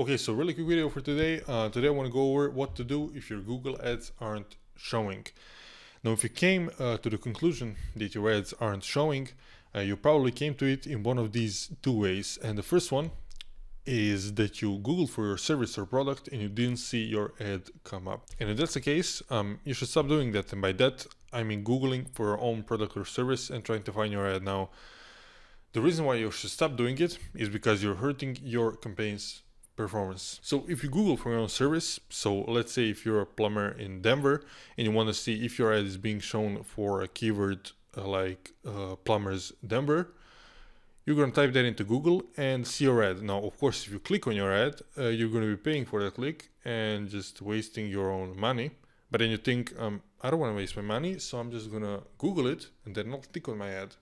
Okay, so really quick video for today. Today I want to go over what to do if your Google ads aren't showing. Now, if you came to the conclusion that your ads aren't showing, you probably came to it in one of these two ways. And the first one is that you Googled for your service or product and you didn't see your ad come up. And if that's the case, you should stop doing that. And by that, I mean Googling for your own product or service and trying to find your ad. Now, the reason why you should stop doing it is because you're hurting your campaign's performance. So if you Google for your own service, so let's say if you're a plumber in Denver and you want to see if your ad is being shown for a keyword like plumbers Denver, you're going to type that into Google and see your ad. Now, of course, if you click on your ad, you're going to be paying for that click and just wasting your own money. But then you think, I don't want to waste my money, so I'm just going to Google it and then not click on my ad.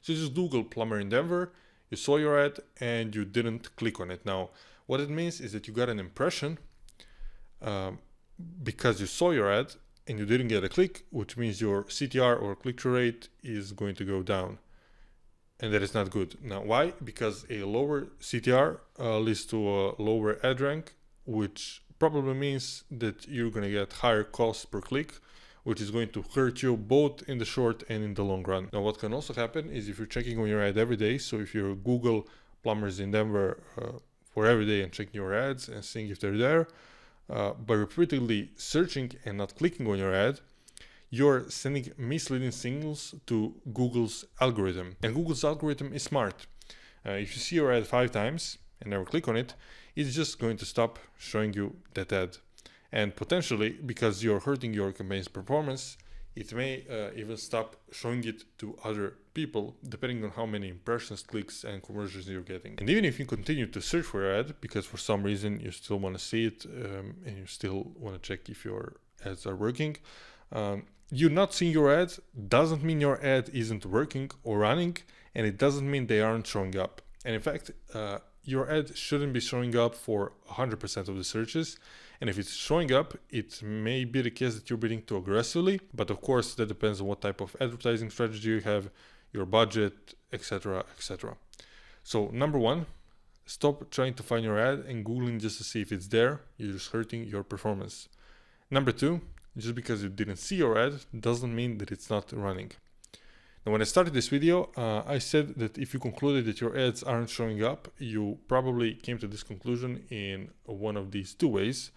So you just Google plumber in Denver, you saw your ad and you didn't click on it. Now, what it means is that you got an impression because you saw your ad and you didn't get a click, which means your CTR or click-through rate is going to go down. And that is not good. Now, why? Because a lower CTR leads to a lower ad rank, which probably means that you're going to get higher costs per click, which is going to hurt you both in the short and in the long run. Now, what can also happen is if you're checking on your ad every day, so if you're Google plumbers in Denver, for every day and checking your ads and seeing if they're there, by repeatedly searching and not clicking on your ad, you're sending misleading signals to Google's algorithm. And Google's algorithm is smart. If you see your ad 5 times and never click on it, it's just going to stop showing you that ad. And potentially, because you're hurting your campaign's performance, it may even stop showing it to other people, depending on how many impressions, clicks, and conversions you're getting. And even if you continue to search for your ad, because for some reason you still want to see it and you still want to check if your ads are working, you not seeing your ad doesn't mean your ad isn't working or running, and it doesn't mean they aren't showing up. And in fact, your ad shouldn't be showing up for 100% of the searches. And if it's showing up, it may be the case that you're bidding too aggressively. But of course, that depends on what type of advertising strategy you have, your budget, etc., etc. So number one, stop trying to find your ad and Googling just to see if it's there. You're just hurting your performance. Number two, just because you didn't see your ad doesn't mean that it's not running. Now, when I started this video, I said that if you concluded that your ads aren't showing up, you probably came to this conclusion in one of these two ways.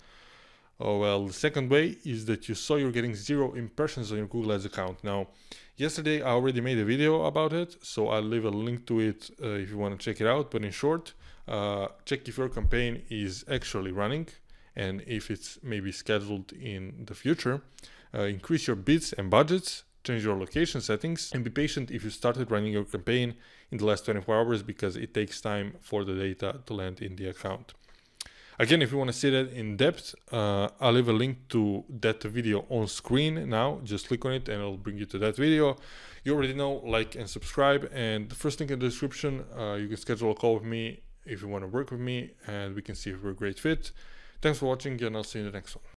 Well, the second way is that you saw you're getting 0 impressions on your Google Ads account. Now, yesterday I already made a video about it, so I'll leave a link to it if you want to check it out. But in short, check if your campaign is actually running and if it's maybe scheduled in the future. Increase your bids and budgets. Change your location settings and be patient if you started running your campaign in the last 24 hours because it takes time for the data to land in the account. Again, if you want to see that in depth, I'll leave a link to that video on screen now. Just click on it and it'll bring you to that video. You already know, like and subscribe. And the first link in the description, you can schedule a call with me if you want to work with me and we can see if we're a great fit. Thanks for watching and I'll see you in the next one.